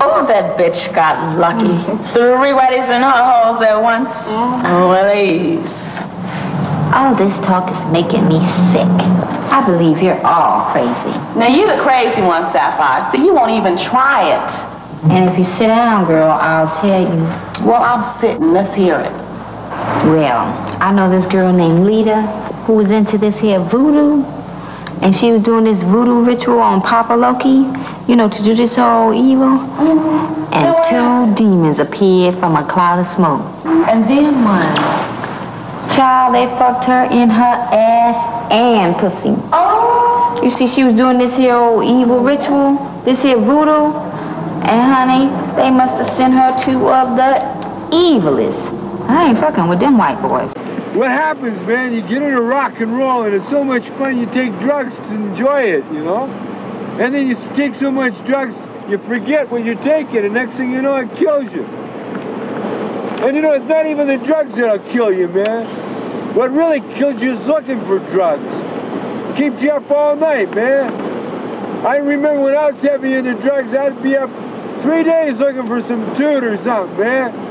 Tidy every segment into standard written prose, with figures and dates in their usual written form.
Oh, that bitch got lucky. Three whiteys in her holes at once. Please. All this talk is making me sick. I believe you're all crazy. Now, you're the crazy one, Sapphire, so you won't even try it. And if you sit down, girl, I'll tell you. Well, I'm sitting. Let's hear it. Well, I know this girl named Lita who was into this here voodoo. And she was doing this voodoo ritual on Papa Loki, you know, to do this whole evil. And two demons appeared from a cloud of smoke. And then one. Child, they fucked her in her ass and pussy. Oh! You see, she was doing this here old evil ritual, this here voodoo. And honey, they must have sent her two of the evilest. I ain't fucking with them white boys. What happens, man, you get into rock and roll and it's so much fun, you take drugs to enjoy it, you know? And then you take so much drugs, you forget what you're taking, and next thing you know, it kills you. And you know, it's not even the drugs that'll kill you, man. What really kills you is looking for drugs. Keeps you up all night, man. I remember when I was heavy into drugs, I'd be up 3 days looking for some dude or something, man.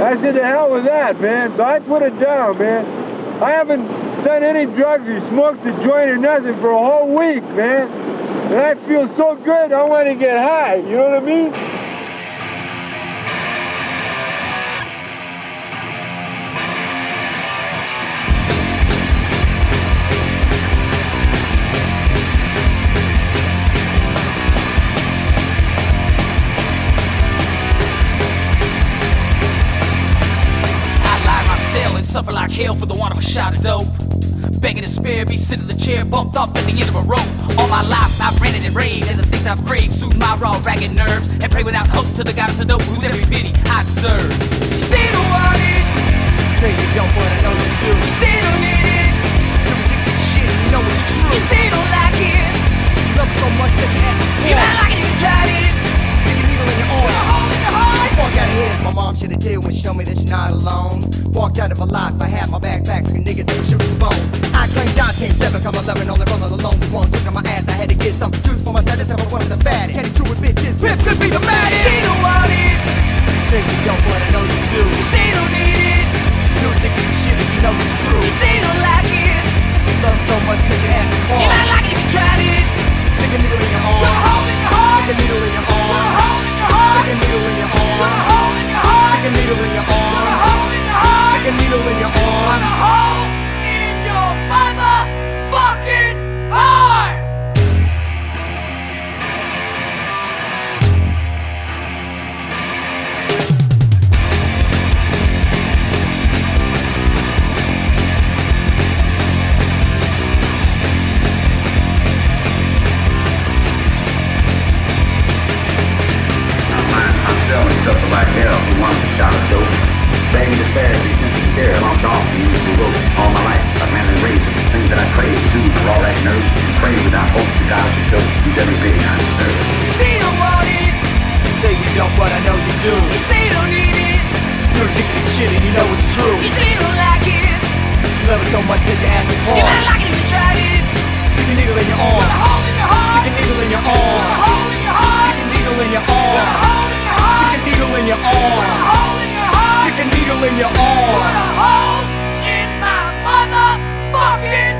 I said, to hell with that, man. So I put it down, man. I haven't done any drugs or smoked a joint or nothing for a whole week, man. And I feel so good, I want to get high. You know what I mean? Suffer like hell for the want of a shot of dope. Begging in spirit, be sitting in the chair, bumped off at the end of a rope. All my life I've ranted and raved, and the things I've craved soothe my raw, ragged nerves, and pray without hope to the goddess of dope, who's every bitty I deserve. You see the want it, say you don't want it, know you do. You see the need it, the ridiculous shit, you know it's true. You see don't like it, you love so much that you ask for. You not like it, you tried it, stick a needle in your arm, a hole in the heart. Fuck out of here, my mom should have did when she told me that you're not alone. Walked out of my life, I had my backpack, so niggas didn't shoot the bone. I claimed I 10-7, come 11, only rolling alone with one took on my ass, I had to get some juice for my status, and I wanted the fattest. Had these two with bitches, pimp could be the maddest. See the want it, you say you don't want it, know you do. You say you don't need it, you don't take this shit if you know it's true. You say you don't like it, you love so much till your ass is hard. You might like it if you tried it, stick a needle in your arm, put a hole in your heart. Stick a needle in your arm, put a hole in your heart. Stick a needle in your arm, put a hole in your heart. Stick a needle in your arm, put a hole in your heart. Stick a needle in your arm. Put a hole in your motherfucking heart. I'm selling stuff like hell. Who wants a shot of dope? Banging the fast. I'm gone from years to road. All my life, I've been raised. Things that I crave to do for all that nerve. And pray without hope to God to show you everything I deserve. You say you don't want it, you say you don't, but I know you do. You say you don't need it, you're addicted to shit and you know it's true. You say you don't like it, you love it so much that your ass is hard. You might like it if you tried it. Stick a needle in your arm, put a hole in your heart. Stick a needle in your arm, put a hole in your heart. Stick a needle in your arm, put a hole in your heart. Stick a needle in your arm, put a hole in your heart. Stick a needle in your arm. Put a hole in my motherfucking